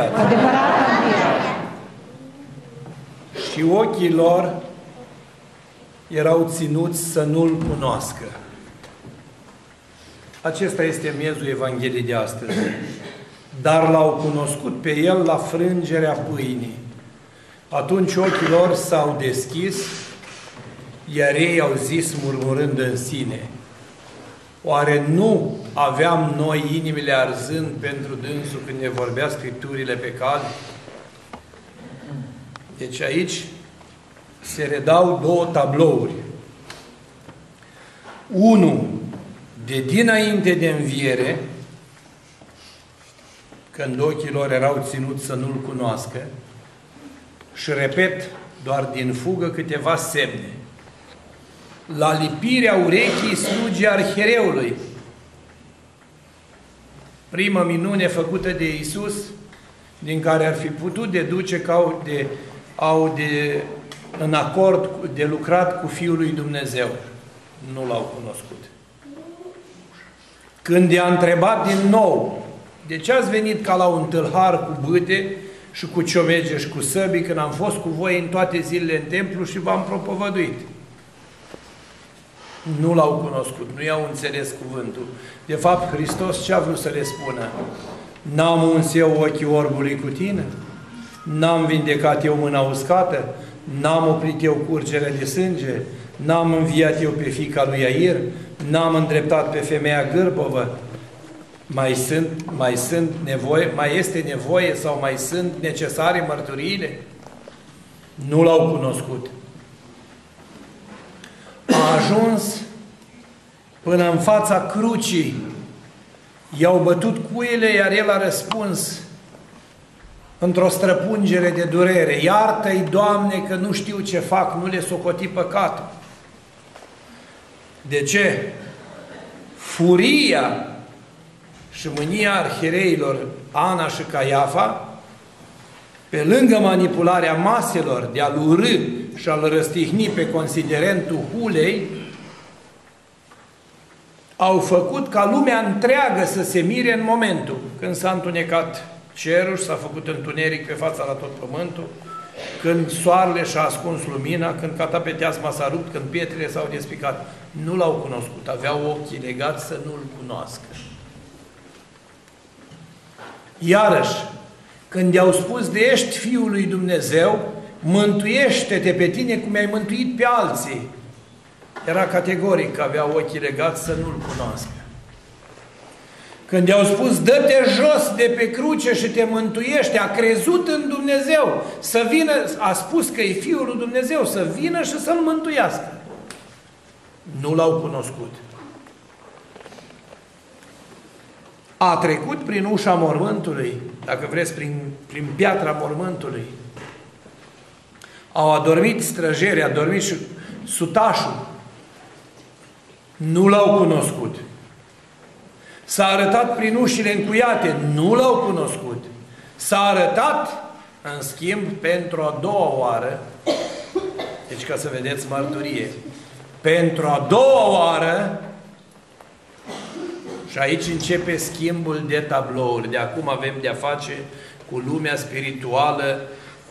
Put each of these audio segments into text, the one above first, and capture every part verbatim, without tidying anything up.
înviat. Adevărat a înviat. Și ochii lor erau ținuți să nu-L cunoască. Acesta este miezul Evangheliei de astăzi. Dar L-au cunoscut pe El la frângerea pâinii. Atunci ochii lor s-au deschis, iar ei au zis murmurând în sine: oare nu aveam noi inimile arzând pentru Dânsul când ne vorbea Scripturile pe cal? Deci aici se redau două tablouri. Unul de dinainte de înviere, când ochii lor erau ținuți să nu-L cunoască, și repet, doar din fugă câteva semne. La lipirea urechii slugii arhereului. Prima minune făcută de Iisus, din care ar fi putut deduce că au de, au de în acord de lucrat cu Fiul lui Dumnezeu. Nu L-au cunoscut. Când i-a întrebat din nou: de ce ați venit ca la un tâlhar cu bâte și cu ciomege și cu săbii, când am fost cu voi în toate zilele în templu și v-am propovăduit? Nu L-au cunoscut, nu i-au înțeles cuvântul. De fapt, Hristos ce-a vrut să le spună? N-am uns eu ochii orbului cu tine? N-am vindecat eu mâna uscată? N-am oprit eu curgerea de sânge? N-am înviat eu pe fiica lui Iair? N-am îndreptat pe femeia gârbovă? Mai sunt, mai sunt nevoie, mai este nevoie sau mai sunt necesare mărturiile? Nu L-au cunoscut. A ajuns până în fața crucii. I-au bătut cuiele, iar El a răspuns într-o străpungere de durere: iartă-i, Doamne, că nu știu ce fac, nu le socoti păcatul. De ce? Furia și mânia arhiereilor Ana și Caiafa, pe lângă manipularea maselor de a-L urâ și a-L răstihni pe considerentul hulei, au făcut ca lumea întreagă să se mire în momentul când s-a întunecat cerul și s-a făcut întuneric pe fața la tot pământul, când soarele și-a ascuns lumina, când catapeteasma s-a rupt, când pietrele s-au despicat. Nu L-au cunoscut, aveau ochii legați să nu-L cunoască. Iarăși, când i-au spus de ești Fiul lui Dumnezeu, mântuiește-te pe tine cum ai mântuit pe alții, era categoric că avea ochii legați să nu-L cunoască. Când i-au spus dă-te jos de pe cruce și te mântuiește, a crezut în Dumnezeu, să vină, a spus că e Fiul lui Dumnezeu, să vină și să-L mântuiască. Nu L-au cunoscut. A trecut prin ușa mormântului, dacă vreți, prin, prin piatra mormântului. Au adormit străjerii, a dormit și sutașul. Nu L-au cunoscut. S-a arătat prin ușile încuiate, nu L-au cunoscut. S-a arătat, în schimb, pentru a doua oară, deci ca să vedeți mărturie, pentru a doua oară. Și aici începe schimbul de tablouri. De acum avem de-a face cu lumea spirituală,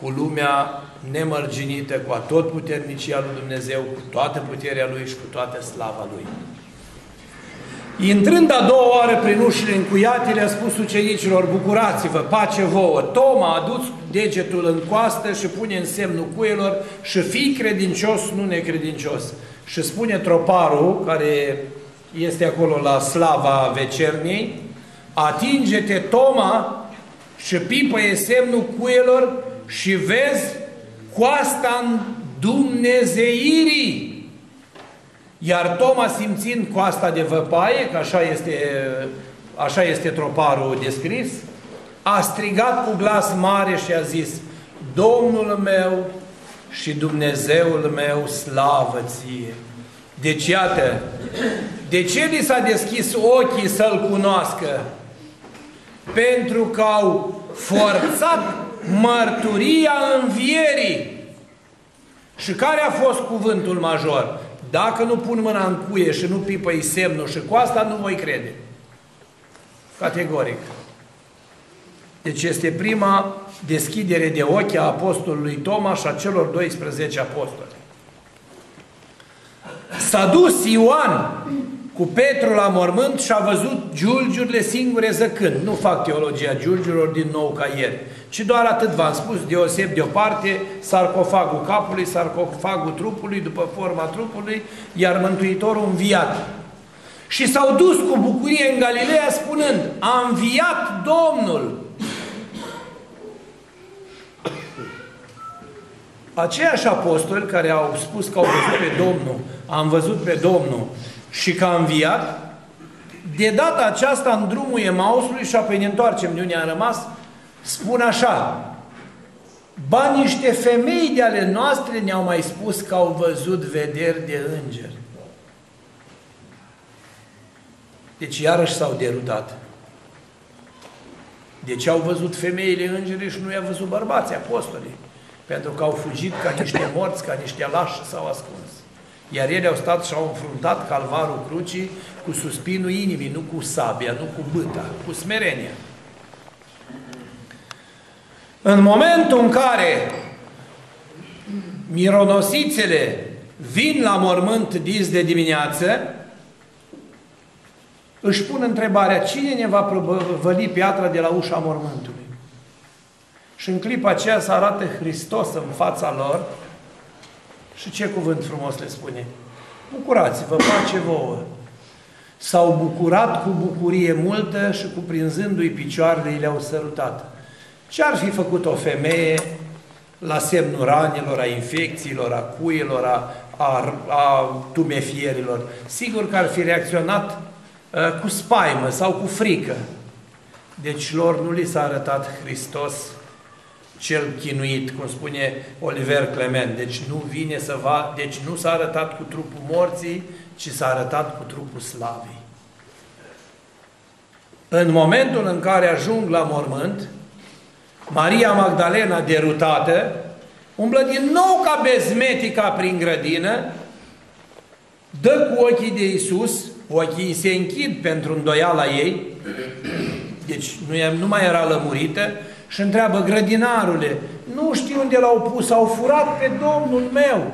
cu lumea nemărginită, cu atotputernicia lui Dumnezeu, cu toată puterea Lui și cu toată slava Lui. Intrând a doua oară prin ușile încuiate, le-a spus ucenicilor: bucurați-vă, pace vouă. Toma, adu-ți degetul în coastă și pune în semnul cuielor și fii credincios, nu necredincios. Și spune troparul, care este acolo la slava vecernii: atinge-te, Toma, și pipăie semnul cuielor și vezi coasta îndumnezeirii. Iar Toma, simțind coasta de văpaie, că așa este, așa este troparul descris, a strigat cu glas mare și a zis: Domnul meu și Dumnezeul meu, slavă ție! Deci iată, de ce li s-a deschis ochii să-L cunoască? Pentru că au forțat mărturia învierii. Și care a fost cuvântul major? Dacă nu pun mâna în cuie și nu pipăi semnul și coasta, nu voi crede. Categoric. Deci este prima deschidere de ochi a apostolului Toma și a celor doisprezece apostoli. S-a dus Ioan cu Petru la mormânt și a văzut giulgiurile singure zăcând. Nu fac teologia giulgiurilor din nou ca ieri, ci doar atât v-am spus, deoseb de o parte sarcofagul capului, sarcofagul trupului, după forma trupului, iar Mântuitorul înviat. Și s-au dus cu bucurie în Galileea spunând: a înviat Domnul! Aceiași apostoli care au spus că au văzut pe Domnul, am văzut pe Domnul și că a înviat, de data aceasta în drumul Emausului și apoi ne întoarcem de unde a rămas, spun așa: ba niște femei de ale noastre ne-au mai spus că au văzut vederi de îngeri. Deci iarăși s-au derudat. Deci au văzut femeile îngerii și nu i-a văzut bărbații apostolii, pentru că au fugit ca niște morți, ca niște lași și s-au ascuns. Iar ele au stat și au înfruntat calvarul crucii cu suspinul inimii, nu cu sabia, nu cu bâta, cu smerenia. În momentul în care mironosițele vin la mormânt dis de dimineață, își pun întrebarea: cine ne va prăvăli piatra de la ușa mormântului? Și în clipa aceea se arată Hristos în fața lor și ce cuvânt frumos le spune: bucurați-vă, pace vouă! S-au bucurat cu bucurie multă și cuprinzându-i picioarele, le-au sărutat. Ce ar fi făcut o femeie la semnul ranelor, a infecțiilor, a cuielor, a, a, a tumefierilor? Sigur că ar fi reacționat uh, cu spaimă sau cu frică. Deci lor nu li s-a arătat Hristos cel chinuit, cum spune Oliver Clement. Deci nu vine să va, deci nu s-a arătat cu trupul morții, ci s-a arătat cu trupul slavei. În momentul în care ajung la mormânt, Maria Magdalena, derutată, umblă din nou ca bezmetica prin grădină, dă cu ochii de Iisus, ochii se închid pentru îndoiala ei, deci nu mai era lămurită, și întreabă: grădinarule, nu știu unde l-au pus, au furat pe Domnul meu.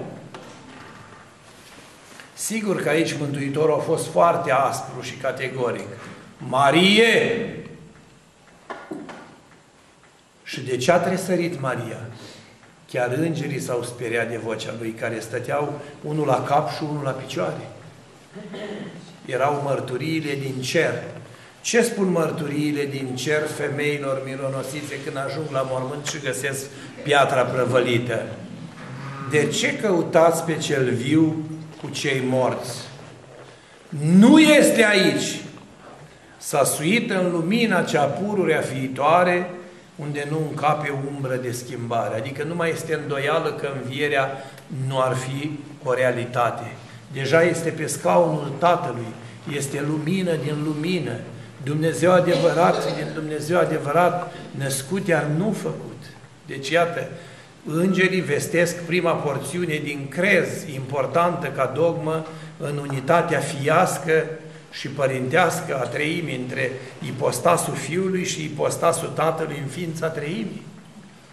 Sigur că aici Mântuitorul a fost foarte aspru și categoric. Marie! Și de ce a tresărit Maria? Chiar îngerii s-au speriat de vocea lui, care stăteau unul la cap și unul la picioare. Erau mărturiile din cer. Ce spun mărturiile din cer femeilor mironosițe când ajung la mormânt și găsesc piatra prăvălită? De ce căutați pe cel viu cu cei morți? Nu este aici! S-a suit în lumina cea pururea viitoare, unde nu încape umbră de schimbare. Adică nu mai este îndoială că învierea nu ar fi o realitate. Deja este pe scaunul Tatălui, este lumină din lumină, Dumnezeu adevărat din Dumnezeu adevărat, născut iar nu făcut. Deci iată, îngerii vestesc prima porțiune din crez, importantă ca dogmă în unitatea fiască și părintească a treimii, între ipostasul Fiului și ipostasul Tatălui în ființa treimii.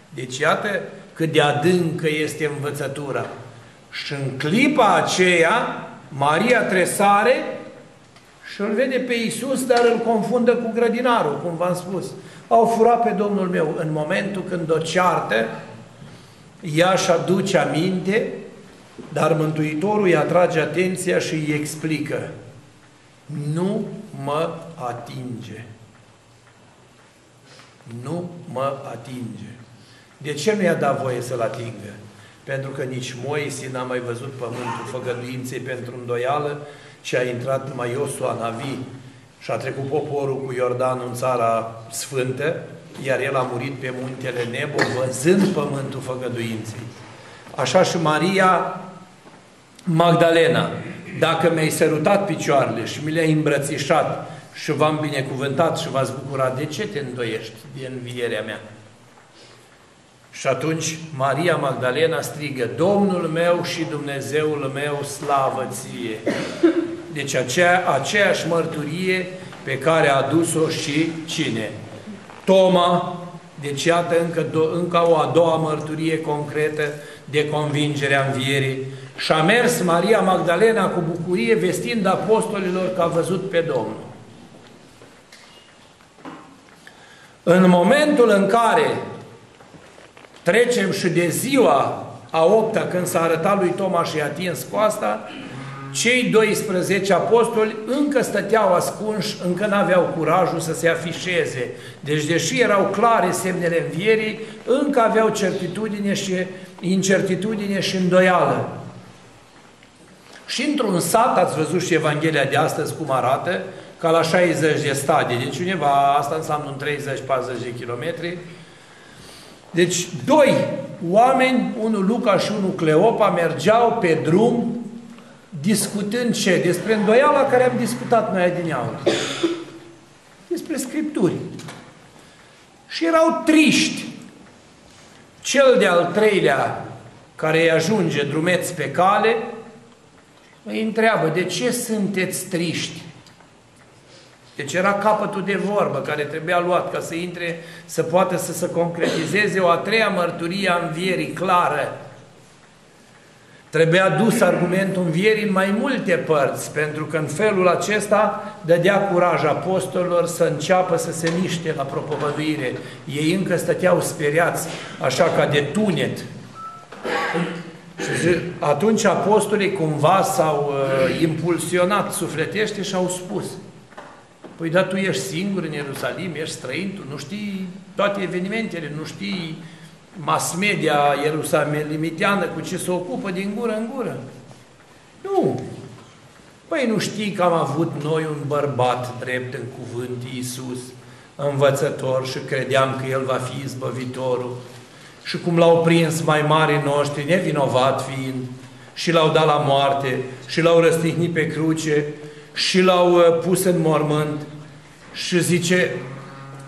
Deci iată cât de adâncă este învățătura. Și în clipa aceea Maria tresare și îl vede pe Iisus, dar îl confundă cu grădinarul, cum v-am spus. Au furat pe Domnul meu. În momentul când o ceartă, ea își aduce aminte, dar Mântuitorul îi atrage atenția și îi explică: nu mă atinge. Nu mă atinge. De ce nu i-a dat voie să-l atingă? Pentru că nici Moise n-a mai văzut pământul făgăduinței pentru îndoială, ci a intrat numai Iosua Navi și a trecut poporul cu Iordanul în țara sfântă, iar el a murit pe muntele Nebo, văzând pământul făgăduinței. Așa și Maria Magdalena: dacă mi-ai sărutat picioarele și mi le-ai îmbrățișat și v-am binecuvântat și v-ați bucurat, de ce te îndoiești de învierea mea? Și atunci Maria Magdalena strigă: Domnul meu și Dumnezeul meu, slavă ție! Deci aceea, aceeași mărturie pe care a adus-o și cine? Toma, Deci iată încă, încă o a doua mărturie concretă de convingerea învierii. Și a mers Maria Magdalena cu bucurie vestind apostolilor că a văzut pe Domnul. În momentul în care trecem și de ziua a opta, când s-a arătat lui Toma și i-a atins coasta, cei doisprezece apostoli încă stăteau ascunși, încă n-aveau curajul să se afișeze. Deci, deși erau clare semnele învierii, încă aveau certitudine și incertitudine și îndoială. Și într-un sat, ați văzut și Evanghelia de astăzi cum arată, ca la șaizeci de stadii, deci undeva, asta înseamnă un treizeci patruzeci de kilometri. Deci, doi oameni, unul Luca și unul Cleopa, mergeau pe drum discutând ce? Despre îndoiala care am discutat noi adineauri. Despre Scripturi. Și erau triști. Cel de-al treilea care îi ajunge drumeți pe cale, îi întreabă, de ce sunteți triști? Deci era capătul de vorbă care trebuia luat ca să intre, să poată să se concretizeze o a treia mărturie a învierii clară. Trebuia dus argumentul învierii în mai multe părți, pentru că în felul acesta dădea curaj apostolilor să înceapă să se miște la propovăduire. Ei încă stăteau speriați, așa ca de tunet. Și atunci apostolii cumva s-au uh, impulsionat sufletește și au spus, păi da, tu ești singur în Ierusalim, ești străin, tu nu știi toate evenimentele, nu știi mass media ierusalimiteană cu ce se ocupă din gură în gură. Nu. Păi nu știi că am avut noi un bărbat drept în cuvânt, Iisus, învățător, și credeam că El va fi izbăvitorul. Și cum l-au prins mai mari noștri, nevinovat fiind, și l-au dat la moarte, și l-au răstignit pe cruce, și l-au pus în mormânt, și zice,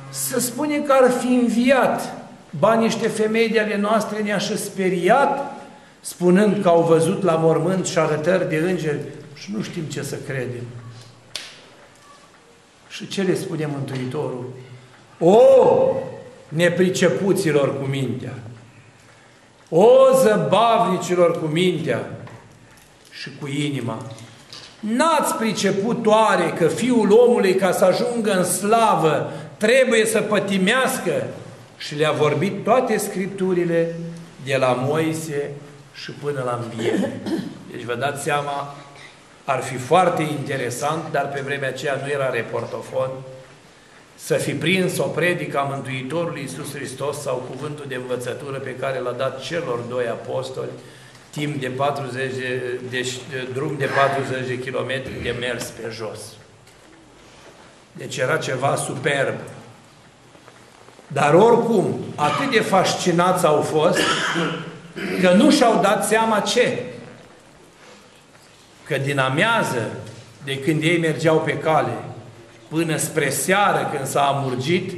se spune că ar fi înviat. Ba niște femei de ale noastre ne-a și speriat, spunând că au văzut la mormânt și arătări de îngeri și nu știm ce să credem. Și ce le spune Mântuitorul? O, nepricepuților cu mintea! O, zăbavnicilor cu mintea și cu inima! N-ați priceput oare că Fiul omului, ca să ajungă în slavă, trebuie să pătimească? Și le-a vorbit toate Scripturile, de la Moise și până la Înviere. Deci vă dați seama, ar fi foarte interesant, dar pe vremea aceea nu era reportofon, să fi prins o predică a Mântuitorului Iisus Hristos sau cuvântul de învățătură pe care l-a dat celor doi apostoli, timp de, patruzeci, de drum de patruzeci de kilometri de mers pe jos. Deci era ceva superb. Dar oricum, atât de fascinați au fost, că nu și-au dat seama ce? Că din amiază, de când ei mergeau pe cale, până spre seară când s-a amurgit,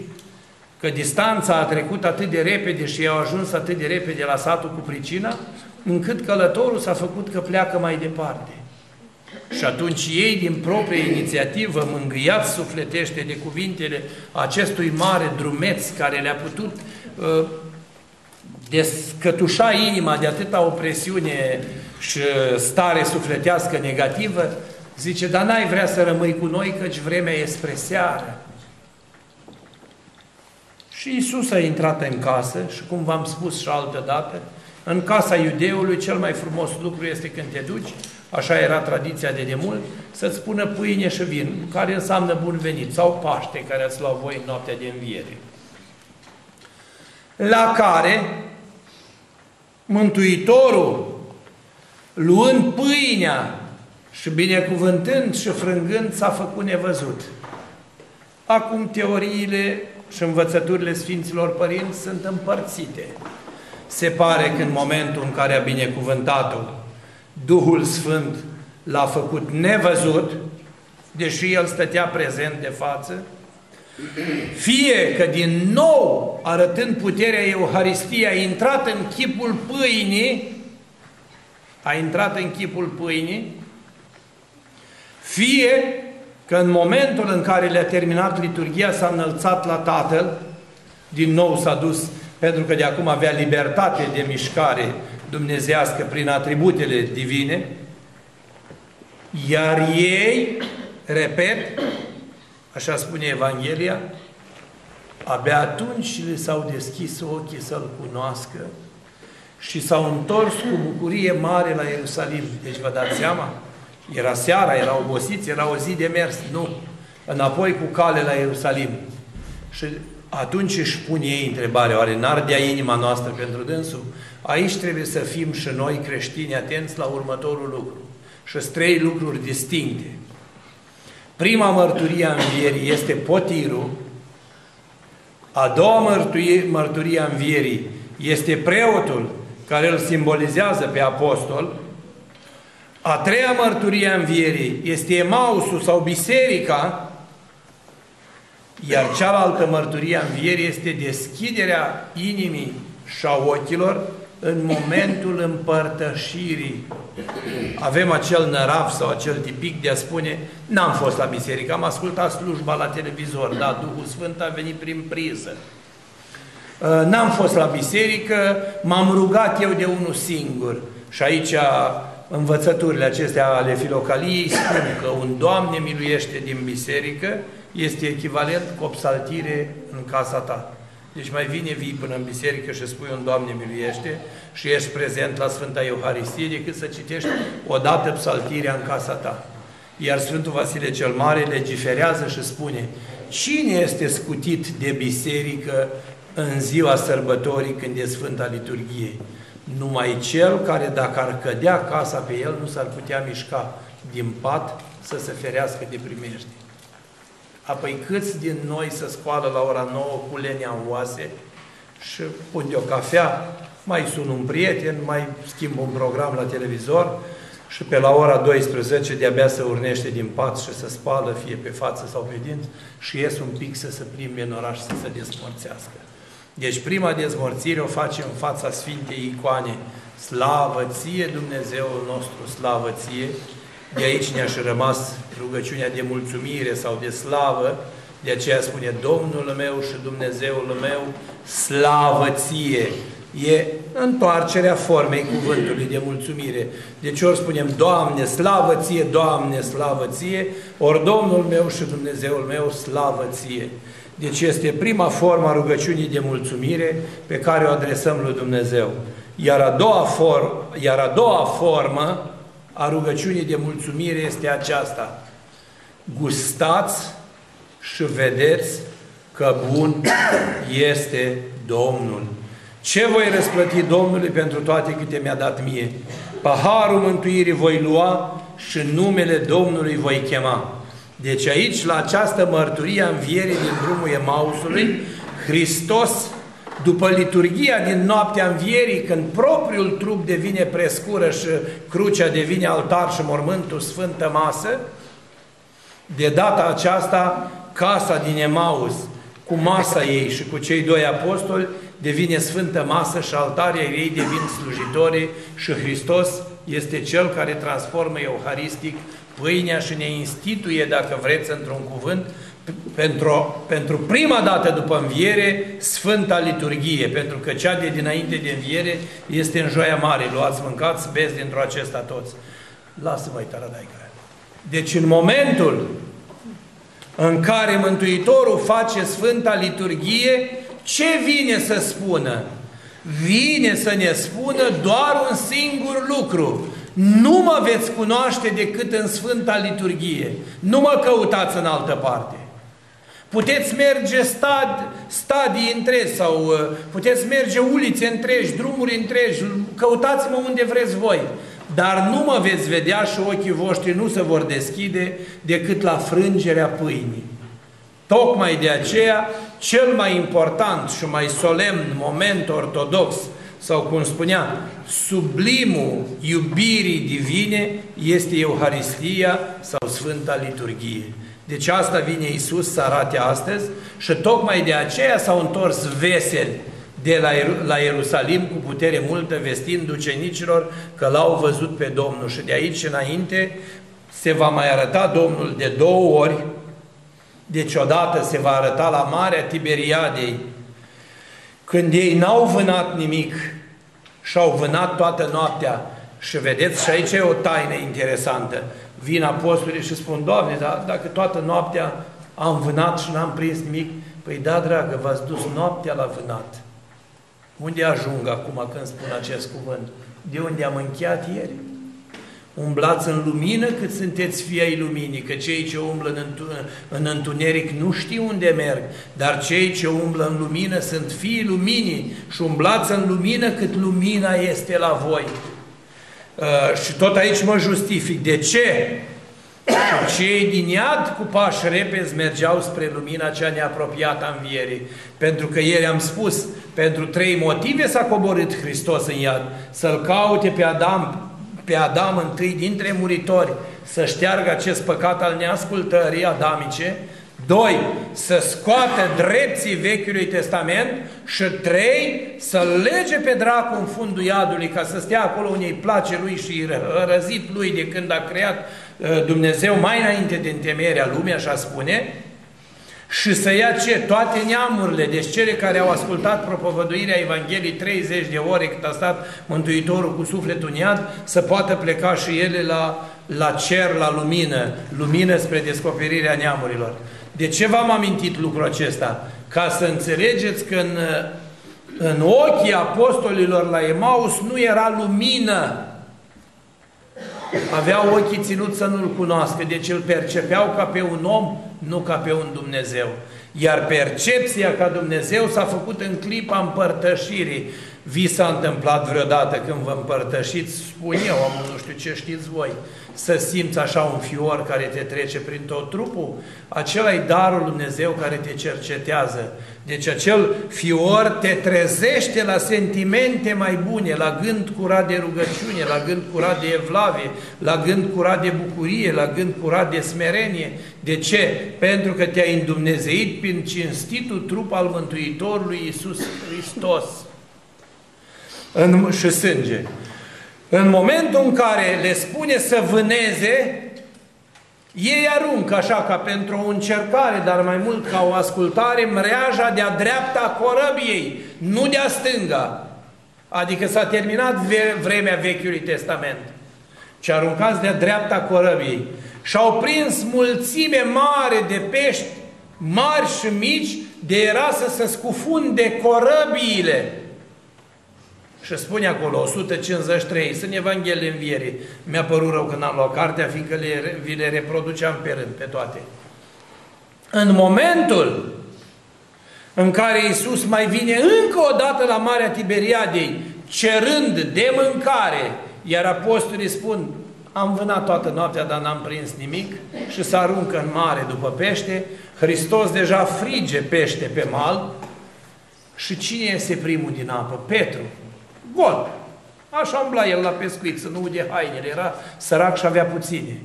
că distanța a trecut atât de repede și i-au ajuns atât de repede la satul cu pricina, încât călătorul s-a făcut că pleacă mai departe. Și atunci ei, din proprie inițiativă, mângâiați sufletește de cuvintele acestui mare drumeț care le-a putut uh, descătușa inima de atâta opresiune și stare sufletească negativă, zice, dar n-ai vrea să rămâi cu noi, căci vremea e spre seară. Și Iisus a intrat în casă și, cum v-am spus și altă dată, în casa iudeului cel mai frumos lucru este când te duci, așa era tradiția de demult, să-ți pună pâine și vin, care înseamnă bun venit, sau Paște, care ați luat voi în noaptea de înviere. La care Mântuitorul, luând pâinea și binecuvântând și frângând, s-a făcut nevăzut. Acum teoriile și învățăturile Sfinților Părinți sunt împărțite. Se pare că în momentul în care a binecuvântat-o, Duhul Sfânt l-a făcut nevăzut, deși el stătea prezent de față, fie că din nou, arătând puterea Euharistiei, a intrat în chipul pâinii, a intrat în chipul pâinii, fie că în momentul în care le-a terminat liturghia s-a înălțat la Tatăl, din nou s-a dus, pentru că de acum avea libertate de mișcare dumnezeiască prin atributele divine, iar ei, repet, așa spune Evanghelia, abia atunci le s-au deschis ochii să-L cunoască și s-au întors cu bucurie mare la Ierusalim. Deci vă dați seama? Era seara, era obosiți, era o zi de mers. Nu. Înapoi cu cale la Ierusalim. Și atunci își pun ei întrebarea, oare n-ardea inima noastră pentru dânsul? Aici trebuie să fim și noi creștini atenți la următorul lucru. Și-s trei lucruri distincte. Prima mărturie a învierii este potirul, a doua mărturie, mărturie a învierii este preotul care îl simbolizează pe apostol, a treia mărturie a învierii este Emausul sau biserica, iar cealaltă mărturie a învierii este deschiderea inimii și a ochilor în momentul împărtășirii. Avem acel nărav sau acel tipic de a spune, n-am fost la biserică, am ascultat slujba la televizor, dar Duhul Sfânt a venit prin priză. N-am fost la biserică, m-am rugat eu de unul singur. Și aici învățăturile acestea ale Filocaliei spun că un Doamne miluiește din biserică este echivalent cu o psaltire în casa ta. Deci mai vine vii până în biserică și spui un Doamne miluiește și ești prezent la Sfânta Euharistie decât să citești odată psaltirea în casa ta. Iar Sfântul Vasile cel Mare legiferează și spune, cine este scutit de biserică în ziua sărbătorii când e Sfânta Liturghie? Numai cel care dacă ar cădea casa pe el nu s-ar putea mișca din pat să se ferească de primești. Apoi câți din noi se scoală la ora nouă cu lenea în oase și pun de o cafea, mai sun un prieten, mai schimb un program la televizor și pe la ora douăsprezece de-abia se urnește din pat și se spală fie pe față sau pe dinți și ies un pic să se plimbe în oraș să se dezmorțească. Deci prima dezmorțire o face în fața Sfintei Icoane. Slavă ție, Dumnezeul nostru, slavă ție! De aici ne-a și rămas rugăciunea de mulțumire sau de slavă, de aceea spune Domnul meu și Dumnezeul meu, slavă ție! E întoarcerea formei cuvântului de mulțumire. Deci ori spunem Doamne, slavă ție, Doamne, slavă ție, ori Domnul meu și Dumnezeul meu, slavă ție! Deci este prima formă a rugăciunii de mulțumire pe care o adresăm lui Dumnezeu. Iar a doua, for iar a doua formă a rugăciunii de mulțumire este aceasta. Gustați și vedeți că bun este Domnul. Ce voi răsplăti Domnului pentru toate câte mi-a dat mie? Paharul mântuirii voi lua și numele Domnului voi chema. Deci aici, la această mărturie a învierii din drumul Emausului, Hristos, după liturghia din noaptea învierii, când propriul trup devine prescură și crucea devine altar și mormântul sfântă masă, de data aceasta, casa din Emaus, cu masa ei și cu cei doi apostoli, devine sfântă masă și altarii ei devin slujitorii și Hristos este Cel care transformă euharistic pâinea și ne instituie, dacă vreți, într-un cuvânt, pentru, pentru prima dată după înviere, Sfânta Liturghie, pentru că cea de dinainte de înviere este în Joia Mare. Luați, mâncați, beți dintr-o acesta toți. Lasă-mă-i taradaica. Deci în momentul în care Mântuitorul face Sfânta Liturghie, ce vine să spună? Vine să ne spună doar un singur lucru. Nu mă veți cunoaște decât în Sfânta Liturghie. Nu mă căutați în altă parte. Puteți merge stad, stadii întregi sau puteți merge ulițe întregi, drumuri întregi, căutați-mă unde vreți voi. Dar nu mă veți vedea și ochii voștri nu se vor deschide decât la frângerea pâinii. Tocmai de aceea, cel mai important și mai solemn moment ortodox, sau cum spunea, sublimul iubirii divine este Euharistia sau Sfânta Liturghie. Deci asta vine Iisus să arate astăzi și tocmai de aceea s-au întors veseli de la, la Ierusalim cu putere multă, vestind ucenicilor că l-au văzut pe Domnul. Și de aici înainte se va mai arăta Domnul de două ori, deci odată se va arăta la Marea Tiberiadei când ei n-au vânat nimic și au vânat toată noaptea. Și vedeți, și aici e o taină interesantă. Vin apostolii și spun: Doamne, dar dacă toată noaptea am vânat și n-am prins nimic? Păi da, dragă, v-ați dus noaptea la vânat. Unde ajung acum când spun acest cuvânt? De unde am încheiat ieri? Umblați în lumină cât sunteți fii ai luminii, că cei ce umblă în întuneric nu știu unde merg, dar cei ce umblă în lumină sunt fiii luminii și umblați în lumină cât lumina este la voi. Uh, și tot aici mă justific. De ce? Cei din iad cu pași repezi mergeau spre lumina cea neapropiată a învierii. Pentru că ieri am spus, pentru trei motive s-a coborât Hristos în iad. Să-l caute pe Adam, pe Adam întâi dintre muritori, să șteargă acest păcat al neascultării adamice. Doi, să scoată drepții Vechiului Testament. Și trei, să-l lege pe dracu în fundul iadului, ca să stea acolo unde îi place lui și răzit lui de când a creat Dumnezeu mai înainte de întemeierea lumii, așa spune, și să ia ce? Toate neamurile, deci cele care au ascultat propovăduirea Evangheliei treizeci de ore cât a stat Mântuitorul cu sufletul în iad, să poată pleca și ele la, la cer, la lumină, lumină spre descoperirea neamurilor. De ce v-am amintit lucrul acesta? Ca să înțelegeți că în, în ochii apostolilor la Emaus nu era lumină. Aveau ochii ținut să nu-L cunoască, deci îl percepeau ca pe un om, nu ca pe un Dumnezeu. Iar percepția ca Dumnezeu s-a făcut în clipa împărtășirii. Vi s-a întâmplat vreodată când vă împărtășiți, spun eu, am, nu știu ce știți voi, să simți așa un fior care te trece prin tot trupul? Acela e darul Dumnezeu care te cercetează. Deci acel fior te trezește la sentimente mai bune, la gând curat de rugăciune, la gând curat de evlavie, la gând curat de bucurie, la gând curat de smerenie. De ce? Pentru că te-ai îndumnezeit prin cinstitul trup al Mântuitorului Iisus Hristos. În, și sânge. În momentul în care le spune să vâneze, ei aruncă așa ca pentru o încercare, dar mai mult ca o ascultare, mreaja de-a dreapta corăbiei, nu de-a stânga. Adică s-a terminat vremea Vechiului Testament. Ce aruncați de-a dreapta corăbiei. Și-au prins mulțime mare de pești, mari și mici, de era să se scufunde corăbiile. Și spune acolo, o sută cincizeci și trei, sunt Evanghelii Învierii. Mi-a părut rău că n-am luat cartea, fiindcă le, vi le reproduceam pe rând, pe toate. În momentul în care Iisus mai vine încă o dată la Marea Tiberiadei, cerând de mâncare, iar apostolii spun: am vânat toată noaptea, dar n-am prins nimic, și se aruncă în mare după pește. Hristos deja frige pește pe mal. Și cine este primul din apă? Petru. Gol. Așa umbla el la pescuit, să nu ude hainele, era sărac și avea puține.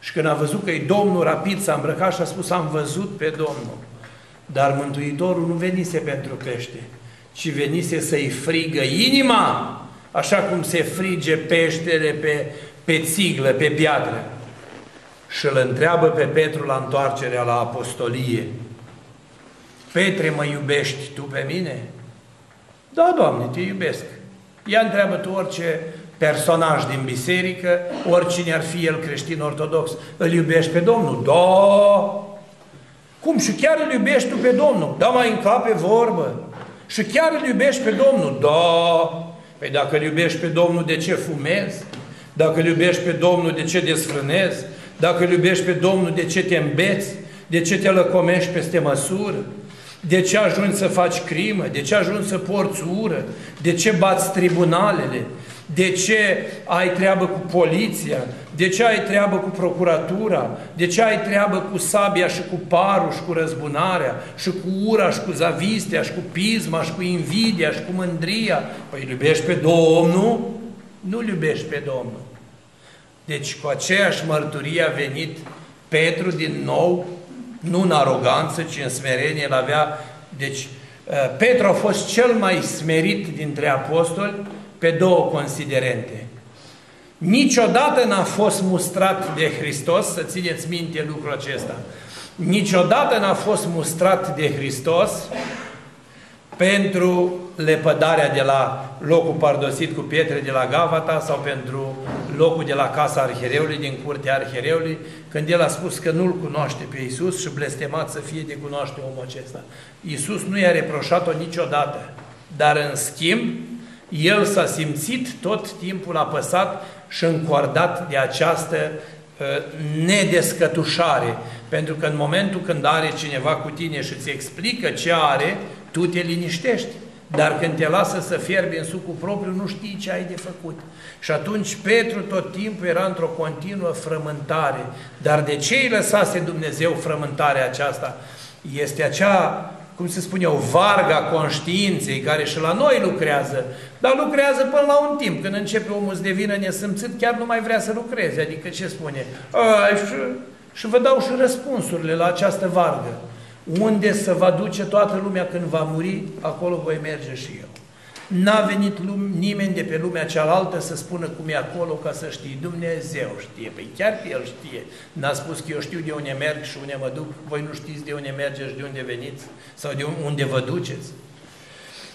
Și când a văzut că-i Domnul, rapid s-a îmbrăcat și a spus: am văzut pe Domnul. Dar Mântuitorul nu venise pentru pește, ci venise să-i frigă inima, așa cum se frige peștele pe, pe țiglă, pe piatră. Și îl întreabă pe Petru la întoarcerea la apostolie: Petre, mă iubești tu pe mine? Da, Doamne, te iubesc. Ea întreabă tu orice personaj din biserică, oricine ar fi el creștin ortodox. Îl iubești pe Domnul? Da! Cum? Și chiar îl iubești tu pe Domnul? Da, mai încape vorbă. Și chiar îl iubești pe Domnul? Da! Păi dacă îl iubești pe Domnul, de ce fumezi? Dacă îl iubești pe Domnul, de ce desfrânezi? Dacă îl iubești pe Domnul, de ce te îmbeți? De ce te lăcomești peste măsură? De ce ajungi să faci crimă? De ce ajungi să porți ură? De ce bați tribunalele? De ce ai treabă cu poliția? De ce ai treabă cu procuratura? De ce ai treabă cu sabia și cu parul și cu răzbunarea și cu ura și cu zavistea și cu pisma și cu invidia și cu mândria? Păi îl iubești pe Domnul? Nu-l iubești pe Domnul. Deci cu aceeași mărturie a venit Petru din nou, nu în aroganță, ci în smerenie. El avea... Deci, Petru a fost cel mai smerit dintre apostoli pe două considerente. Niciodată n-a fost mustrat de Hristos, să țineți minte lucrul acesta. Niciodată n-a fost mustrat de Hristos pentru lepădarea de la locul pardosit cu pietre de la Gavata sau pentru locul de la casa arhiereului, din curtea arhiereului, când el a spus că nu-l cunoaște pe Iisus și blestemat să fie de cunoaște omul acesta. Iisus nu i-a reproșat-o niciodată, dar în schimb, el s-a simțit tot timpul apăsat și încordat de această nedescătușare, pentru că în momentul când are cineva cu tine și îți explică ce are, tu te liniștești, dar când te lasă să fierbi în sucul propriu, nu știi ce ai de făcut. Și atunci Petru tot timpul era într-o continuă frământare. Dar de ce îi lăsase Dumnezeu frământarea aceasta? Este acea, cum se spune, o varga conștiinței care și la noi lucrează, dar lucrează până la un timp. Când începe omul să devină nesâmțit, chiar nu mai vrea să lucreze. Adică ce spune? A, și, și vă dau și răspunsurile la această vargă. Unde se va duce toată lumea când va muri, acolo voi merge și eu. N-a venit nimeni de pe lumea cealaltă să spună cum e acolo ca să știi. Dumnezeu știe, păi chiar că El știe. N-a spus că eu știu de unde merg și unde mă duc, voi nu știți de unde mergeți, de unde veniți sau de unde vă duceți.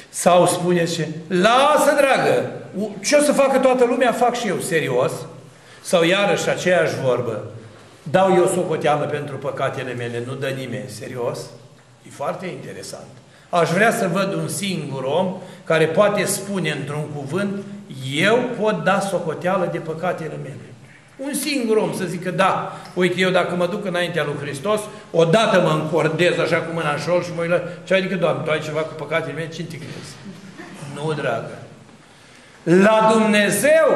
Sau spuneți ce? Lasă, dragă, ce o să facă toată lumea, fac și eu, serios. Sau iarăși aceeași vorbă. Dau eu socoteală pentru păcatele mele, nu dă nimeni. Serios? E foarte interesant. Aș vrea să văd un singur om care poate spune într-un cuvânt, eu pot da socoteală de păcatele mele. Un singur om să zică, da, uite, eu dacă mă duc înaintea lui Hristos, odată mă încordez așa cu mâna în șol și mă uit la... Ce adică, Doamne, tu ai ceva cu păcatele mele? Cine te crezi? Nu, dragă. La Dumnezeu...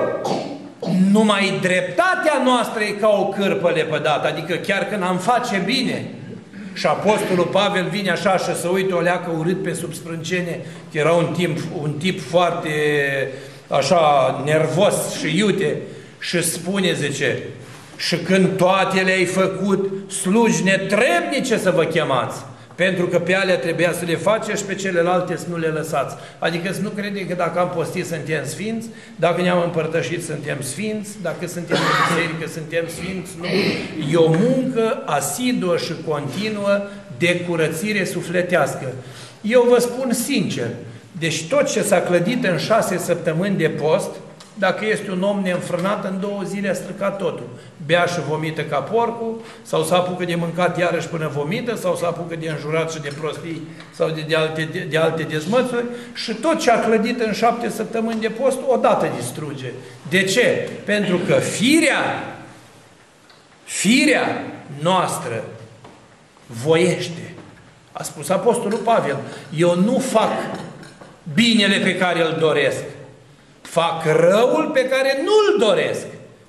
numai dreptatea noastră e ca o cârpă lepădată, adică chiar când am face bine. Și apostolul Pavel vine așa și se uită o leacă urât pe sub sprâncene, că era un timp, un tip foarte așa nervos și iute, și spune, zice, și când toate le-ai făcut, slugi netrebnice să vă chemați, pentru că pe alea trebuia să le faceți și pe celelalte să nu le lăsați. Adică să nu credeți că dacă am postit suntem sfinți, dacă ne-am împărtășit suntem sfinți, dacă suntem în biserică suntem sfinți, nu. E o muncă asiduă și continuă de curățire sufletească. Eu vă spun sincer, deci tot ce s-a clădit în șase săptămâni de post, dacă este un om neînfrânat, în două zile a stricat totul. Bea și vomită ca porcul, sau se apucă de mâncat iarăși până vomită, sau se apucă de înjurat și de prostii, sau de, de, alte, de, de alte dezmățuri, și tot ce a clădit în șapte săptămâni de post, odată distruge. De ce? Pentru că firea, firea noastră voiește. A spus apostolul Pavel, eu nu fac binele pe care îl doresc, fac răul pe care nu-l doresc,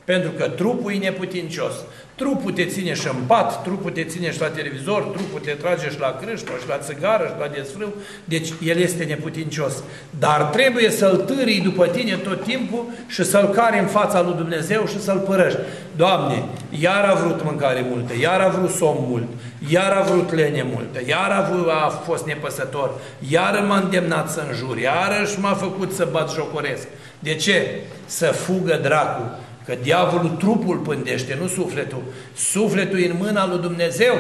pentru că trupul e neputincios. Trupul te ține și în pat, trupul te ține și la televizor, trupul te trage și la crâșcă, și la țigară, și la desfrâu, deci el este neputincios. Dar trebuie să-l târii după tine tot timpul și să-l cari în fața lui Dumnezeu și să-l părăști. Doamne, iar a vrut mâncare multă, iar a vrut somn mult, iar a vrut lene multă, iar a, vrut, a fost nepăsător, iar m-a îndemnat să înjur, iarăși m-a făcut să bat jocoresc. De ce? Să fugă dracul. Că diavolul trupul pândește, nu sufletul. Sufletul e în mâna lui Dumnezeu.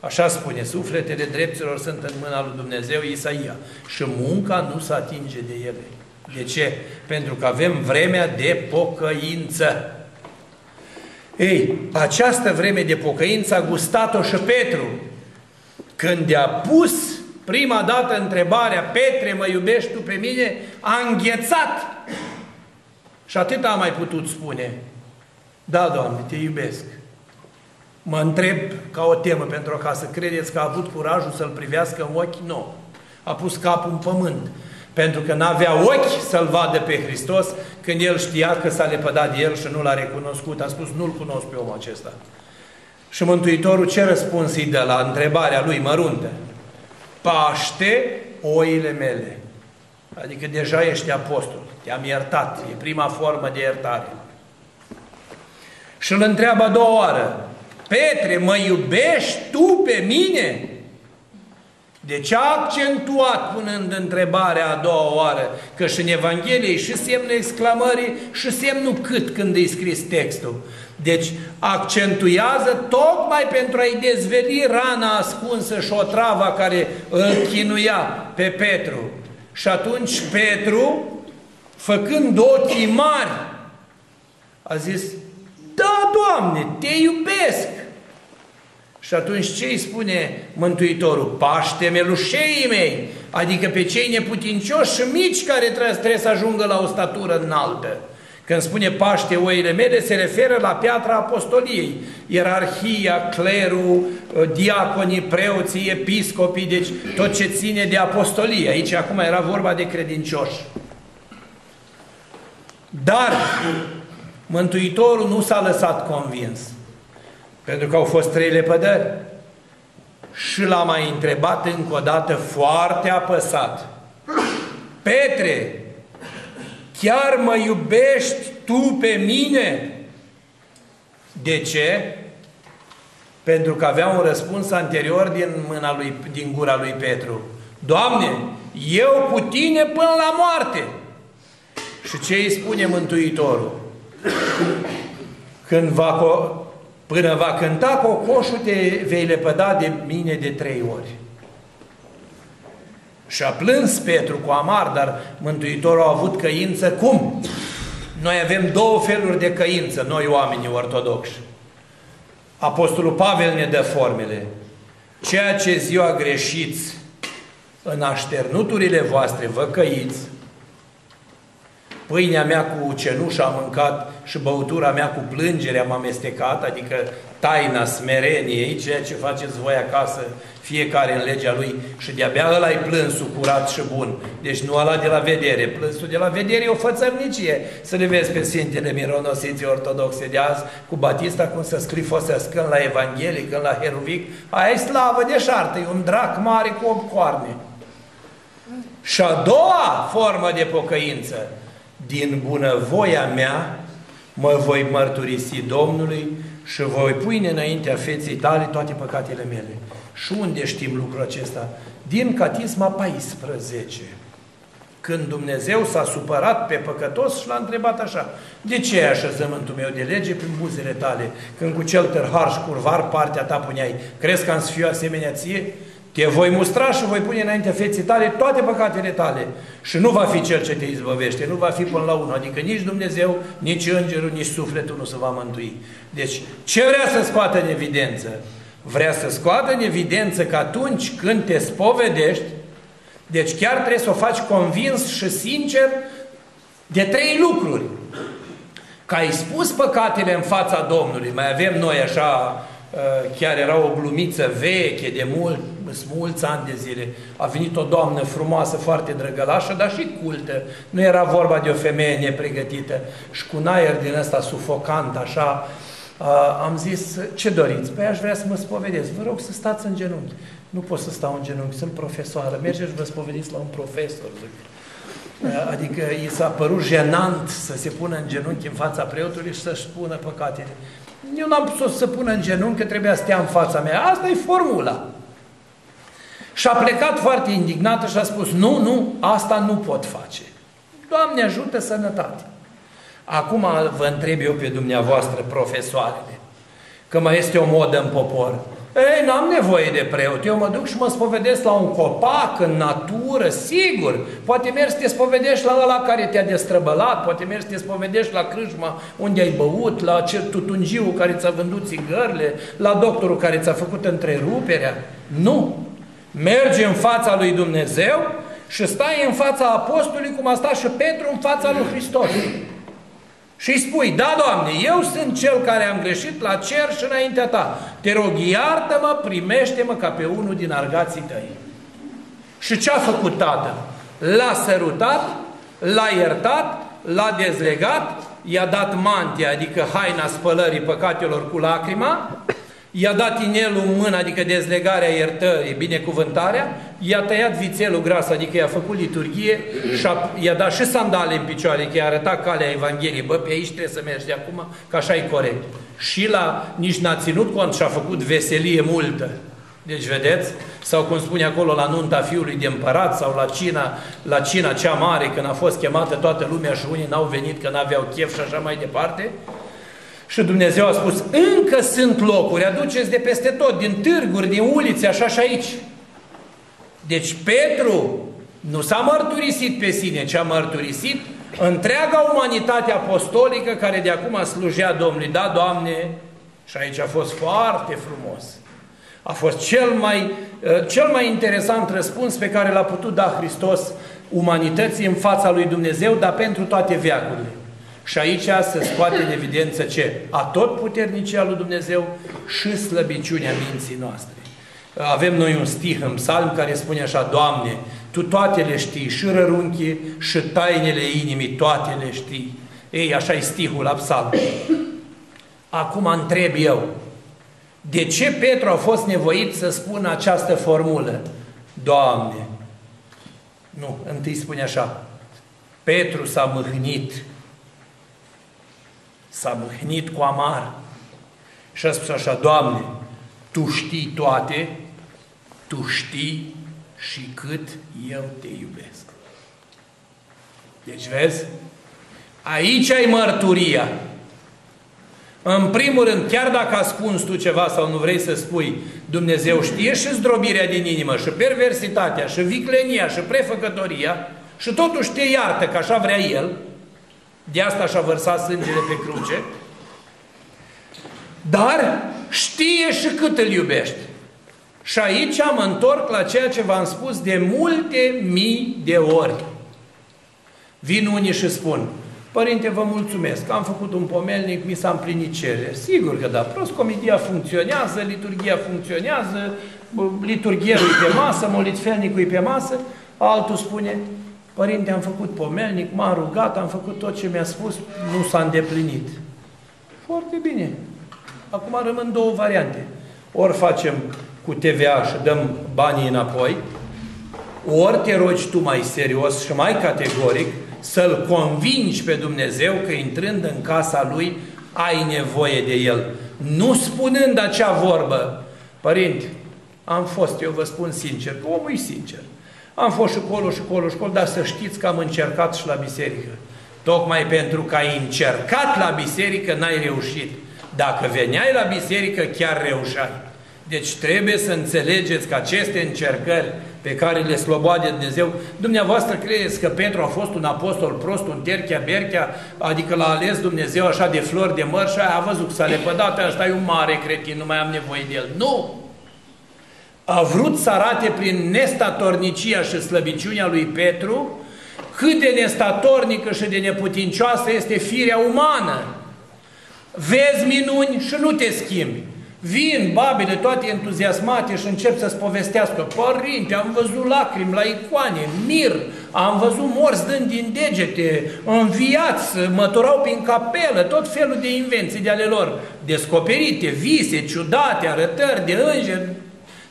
Așa spune, sufletele drepților sunt în mâna lui Dumnezeu, Isaia. Și munca nu se atinge de ele. De ce? Pentru că avem vremea de pocăință. Ei, această vreme de pocăință a gustat-o și Petru. Când i-a pus prima dată întrebarea, Petre, mă iubești tu pe mine? A înghețat. Și atât am mai putut spune, da, Doamne, te iubesc. Mă întreb ca o temă pentru acasă, credeți că a avut curajul să-l privească în ochi? Nu. A pus capul în pământ, pentru că n-avea ochi să-l vadă pe Hristos, când el știa că s-a lepădat de el și nu l-a recunoscut. A spus, nu-l cunosc pe omul acesta. Și Mântuitorul ce răspuns îi dă la întrebarea lui măruntă? Paște oile mele. Adică deja ești apostol, te-am iertat, e prima formă de iertare. Și îl întreabă a doua oară, Petre, mă iubești tu pe mine? De ce a accentuat punând întrebarea a doua oară? Că și în Evanghelie e și semnul exclamării și semnul cât când e scris textul. Deci accentuează tocmai pentru a-i dezveli rana ascunsă și otrava care îl chinuia pe Petru. Și atunci Petru, făcând ochii mari, a zis: da, Doamne, te iubesc! Și atunci ce îi spune Mântuitorul? Paște melușeii mei, adică pe cei neputincioși și mici care trebuie să ajungă la o statură înaltă. Când spune paște oile mele, se referă la piatra apostoliei, ierarhia, clerul, diaconii, preoții, episcopii, deci tot ce ține de apostolie. Aici acum era vorba de credincioși. Dar Mântuitorul nu s-a lăsat convins, pentru că au fost trei lepădări. Și l-a mai întrebat încă o dată foarte apăsat: Petre, chiar mă iubești tu pe mine? De ce? Pentru că avea un răspuns anterior din, mâna lui, din gura lui Petru: Doamne, eu cu tine până la moarte. Și ce îi spune Mântuitorul? Când va Până va cânta cocoșul, te vei lepăda de mine de trei ori. Și a plâns Petru cu amar, dar Mântuitorul a avut căință cum? Noi avem două feluri de căință, noi oamenii ortodoxi. Apostolul Pavel ne dă formele. Ceea ce ziua greșiți, în așternuturile voastre vă căiți. Pâinea mea cu cenușă am mâncat și băutura mea cu plângere am amestecat, adică taina smereniei, ceea ce faceți voi acasă, fiecare în legea lui, și de-abia ăla-i plânsul curat și bun. Deci nu ăla de la vedere. Plânsul de la vedere e o fățărnicie. Să le vezi pe Sfintele Mironosiții Ortodoxe de azi, cu Batista, cum să scrie fosea când la Evanghelie, când la Heruvic, aia e slavă de șartă, e un drac mare cu opt coarne. Și a doua formă de pocăință: din bunăvoia mea mă voi mărturisi Domnului și voi pune înaintea feței tale toate păcatele mele. Și unde știm lucrul acesta? Din Catisma paisprezece. Când Dumnezeu s-a supărat pe păcătos și l-a întrebat așa: de ce e așezământul meu de lege prin buzele tale? Când cu cel târhar și curvar partea ta puneai, crezi că am să fiu asemenea ție? Te voi mustra și voi pune înaintea feții tale toate păcatele tale. Și nu va fi Cel ce te izbăvește, nu va fi până la unul. Adică nici Dumnezeu, nici Îngerul, nici sufletul nu se va mântui. Deci, ce vrea să scoată în evidență? Vrea să scoată în evidență că atunci când te spovedești, deci chiar trebuie să o faci convins și sincer de trei lucruri. Că ai spus păcatele în fața Domnului. Mai avem noi așa... Chiar era o glumiță veche de mult, mulți ani de zile. A venit o doamnă frumoasă, foarte drăgălașă, dar și cultă. Nu era vorba de o femeie nepregătită. Și cu un aer din ăsta sufocant, așa, am zis: ce doriți? Păi aș vrea să mă spovedesc. Vă rog să stați în genunchi. Nu pot să stau în genunchi, sunt profesoară. Mergeți și vă spovediți la un profesor, zic. Adică i s-a părut jenant să se pună în genunchi în fața preotului și să-și spună păcatele. Eu n-am putut să pun în genunchi, că trebuia să stea în fața mea. Asta e formula. Și a plecat foarte indignată și a spus: nu, nu, asta nu pot face. Doamne ajută, sănătate. Acum vă întreb eu pe dumneavoastră, profesoarele, că mai este o modă în popor. Ei, n-am nevoie de preot, eu mă duc și mă spovedesc la un copac, în natură, sigur. Poate mergi să te spovedești la ăla care te-a destrăbălat, poate mergi să te spovedești la crâșma unde ai băut, la acel tutungiu care ți-a vândut țigările, la doctorul care ți-a făcut întreruperea. Nu! Mergi în fața lui Dumnezeu și stai în fața apostolului, cum a stat și Petru în fața lui Hristos. Și îi spui: da, Doamne, eu sunt cel care am greșit la cer și înaintea Ta. Te rog, iartă-mă, primește-mă ca pe unul din argații Tăi. Și ce-a făcut Tatăl? L-a sărutat, l-a iertat, l-a dezlegat, i-a dat mantia, adică haina spălării păcatelor cu lacrima, i-a dat inelul în mână, adică dezlegarea, iertării, binecuvântarea, i-a tăiat vițelul gras, adică i-a făcut liturghie și i-a dat și sandale în picioare, că i-a arătat calea Evangheliei. Bă, pe aici trebuie să mergi de acum, că așa e corect. Și la, nici n-a ținut cont și a făcut veselie multă. Deci, vedeți? Sau cum spune acolo la nunta fiului de împărat sau la cina, la cina cea mare, când a fost chemată toată lumea și unii n-au venit că n-aveau chef și așa mai departe. Și Dumnezeu a spus, încă sunt locuri, aduceți de peste tot, din târguri, din ulițe, așa și aici. Deci Petru nu s-a mărturisit pe sine, ci a mărturisit întreaga umanitate apostolică care de acum slujea Domnului. Da, Doamne, și aici a fost foarte frumos. A fost cel mai, cel mai interesant răspuns pe care l-a putut da Hristos umanității în fața lui Dumnezeu, dar pentru toate veacurile. Și aici se scoate în evidență ce? Atotputernicia lui Dumnezeu și slăbiciunea minții noastre. Avem noi un stih în psalm care spune așa, Doamne, Tu toate le știi, și rărunchii, și tainele inimii, toate le știi. Ei, așa e stihul la psalm. Acum întreb eu, de ce Petru a fost nevoit să spună această formulă? Doamne, nu, întâi spune așa, Petru s-a mâhnit, s-a mâhnit cu amar și a spus așa, Doamne, Tu știi toate, Tu știi și cât eu Te iubesc. Deci vezi? Aici e mărturia. În primul rând, chiar dacă ascunzi tu ceva sau nu vrei să spui, Dumnezeu știe și zdrobirea din inimă, și perversitatea, și viclenia, și prefăcătoria, și totuși te iartă, că așa vrea El, de asta și-a vărsat sângele pe cruce, dar știe și cât îl iubești. Și aici am întorc la ceea ce v-am spus de multe mii de ori. Vin unii și spun, Părinte, vă mulțumesc, am făcut un pomelnic, mi s-a împlinit cerere. Sigur că da, proscomidia funcționează, liturghia funcționează, liturghierul e pe masă, molitfelnicul e pe masă, altul spune, Părinte, am făcut pomelnic, m-am rugat, am făcut tot ce mi-a spus, nu s-a îndeplinit. Foarte bine. Acum rămân două variante. Ori facem cu T V A și dăm banii înapoi, ori te rogi tu mai serios și mai categoric să-L convingi pe Dumnezeu că intrând în casa Lui ai nevoie de El. Nu spunând acea vorbă, Părinte, am fost, eu vă spun sincer, că omul e sincer. Am fost și colo, și colo, și colo, dar să știți că am încercat și la biserică. Tocmai pentru că ai încercat la biserică, n-ai reușit. Dacă veneai la biserică, chiar reușeai. Deci trebuie să înțelegeți că aceste încercări pe care le sloboade Dumnezeu, dumneavoastră credeți că Petru a fost un apostol prost, un terchea-berchea, adică l-a ales Dumnezeu așa de flori de măr și a văzut că s-a lepădat, ăsta e un mare cretin, nu mai am nevoie de el. Nu! A vrut să arate prin nestatornicia și slăbiciunea lui Petru cât de nestatornică și de neputincioasă este firea umană. Vezi minuni și nu te schimbi. Vin babele toate entuziasmate și încep să-ți povestească, Părinte, am văzut lacrimi la icoane, mir, am văzut morți dând din degete, înviați, măturau prin capelă, tot felul de invenții de ale lor, descoperite, vise, ciudate, arătări de îngeri.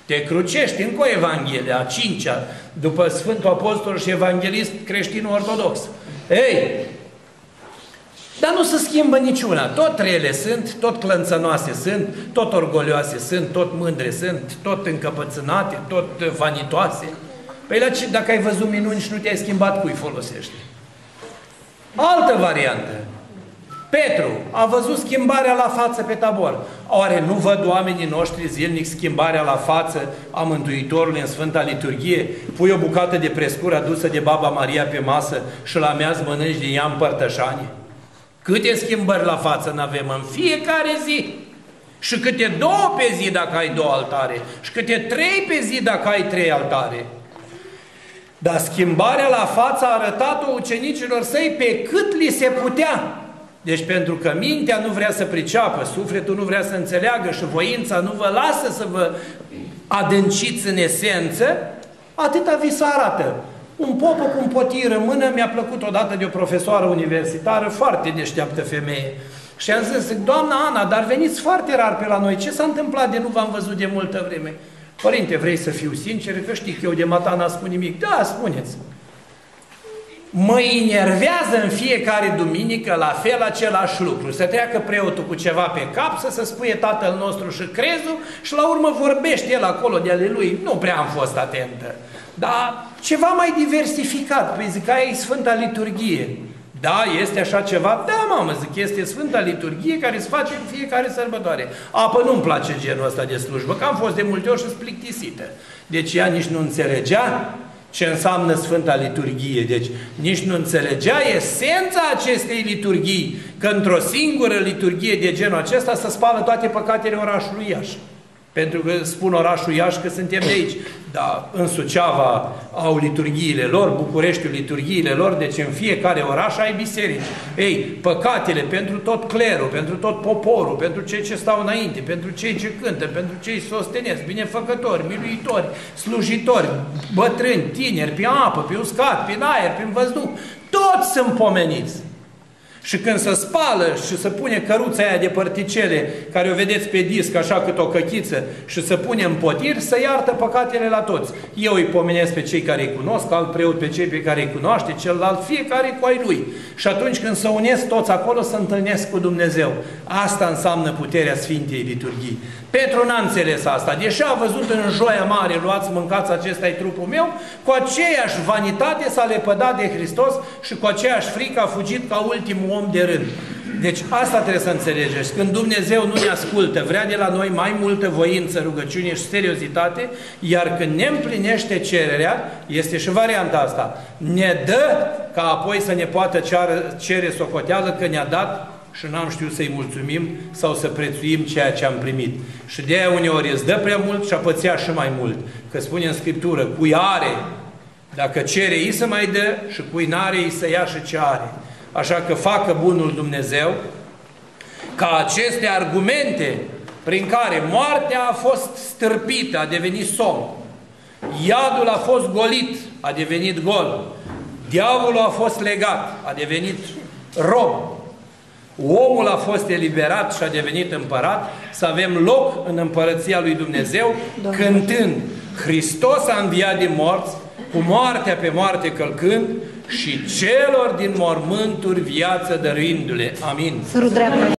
Te crucești încă o Evanghelie, a cincea, după Sfântul Apostol și Evanghelist creștin-ortodox. Ei! Dar nu se schimbă niciuna. Tot rele sunt, tot clănțănoase sunt, tot orgolioase sunt, tot mândre sunt, tot încăpățânate, tot vanitoase. Păi dacă ai văzut minuni și nu te-ai schimbat, cui folosești? Altă variantă. Petru a văzut schimbarea la față pe Tabor. Oare nu văd oamenii noștri zilnic schimbarea la față a Mântuitorului în Sfânta Liturghie? Pui o bucată de prescură adusă de Baba Maria pe masă și la amiază mănânci din ea împărtășanie? Câte schimbări la față n-avem în fiecare zi? Și câte două pe zi dacă ai două altare? Și câte trei pe zi dacă ai trei altare? Dar schimbarea la față a arătat-o ucenicilor săi pe cât li se putea. Deci pentru că mintea nu vrea să priceapă, sufletul nu vrea să înțeleagă și voința nu vă lasă să vă adânciți în esență, atâta vi se arată. Un popă cu un potii rămână, mi-a plăcut odată de o profesoară universitară, foarte deșteaptă femeie. Și am zis, Doamna Ana, dar veniți foarte rar pe la noi, ce s-a întâmplat de nu v-am văzut de multă vreme? Părinte, vrei să fiu sincer? Că știi că eu de matana spun nimic. Da, spuneți. mă enervează în fiecare duminică la fel același lucru. Să treacă preotul cu ceva pe cap, să se spuie Tatăl nostru și crezul și la urmă vorbește el acolo de ale lui. Nu prea am fost atentă. Dar ceva mai diversificat, păi zic, aia e Sfânta Liturghie. Da, este așa ceva? Da, mamă, zic, este Sfânta Liturghie care se face în fiecare sărbătoare. Apă nu-mi place genul ăsta de slujbă, că am fost de multe ori și-s plictisită. Deci ea nici nu înțelegea ce înseamnă Sfânta Liturghie. Deci nici nu înțelegea esența acestei liturghii, că într-o singură liturghie de genul acesta se spală toate păcatele orașului Iași. Pentru că spun orașul Iași că suntem de aici. Dar în Suceava au liturghiile lor, Bucureștiul liturghiile lor, deci în fiecare oraș ai biserici. Ei, păcatele pentru tot clerul, pentru tot poporul, pentru cei ce stau înainte, pentru cei ce cântă, pentru cei sostenesc, binefăcători, miluitori, slujitori, bătrâni, tineri, pe apă, pe uscat, pe aer, pe văzduh, toți sunt pomeniți. Și când se spală și se pune căruța aia de părticele, care o vedeți pe disc, așa cât o căchiță, și se pune în potir, să iartă păcatele la toți. Eu îi pomenesc pe cei care îi cunosc, alt preot pe cei pe care îi cunoaște, celălalt fiecare cu ai lui. Și atunci când se unesc toți acolo, se întâlnesc cu Dumnezeu. Asta înseamnă puterea Sfintei Liturghii. Petru n-a înțeles asta. Deși a văzut în Joia Mare, luați, mâncați, acesta e trupul meu, cu aceeași vanitate s-a lepădat de Hristos și cu aceeași frică a fugit ca ultimul om de rând. Deci asta trebuie să înțelegeți. Când Dumnezeu nu ne ascultă, vrea de la noi mai multă voință, rugăciune și seriozitate, iar când ne împlinește cererea, este și varianta asta. Ne dă ca apoi să ne poată ceară, cere socoteală că ne-a dat și n-am știut să-i mulțumim sau să prețuim ceea ce am primit. Și de aia uneori îți dă prea mult și a pățea și mai mult. Că spune în Scriptură, cui are, dacă cere, îi să mai dă și cui n-are, îi să ia și ce are. Așa că facă bunul Dumnezeu ca aceste argumente prin care moartea a fost stârpită, a devenit somn, iadul a fost golit, a devenit gol, diavolul a fost legat, a devenit rob, omul a fost eliberat și a devenit împărat, să avem loc în Împărăția lui Dumnezeu, Doamne, cântând Hristos a înviat din morți, cu moartea pe moarte călcând, și celor din mormânturi viață dăruindu-le. Amin.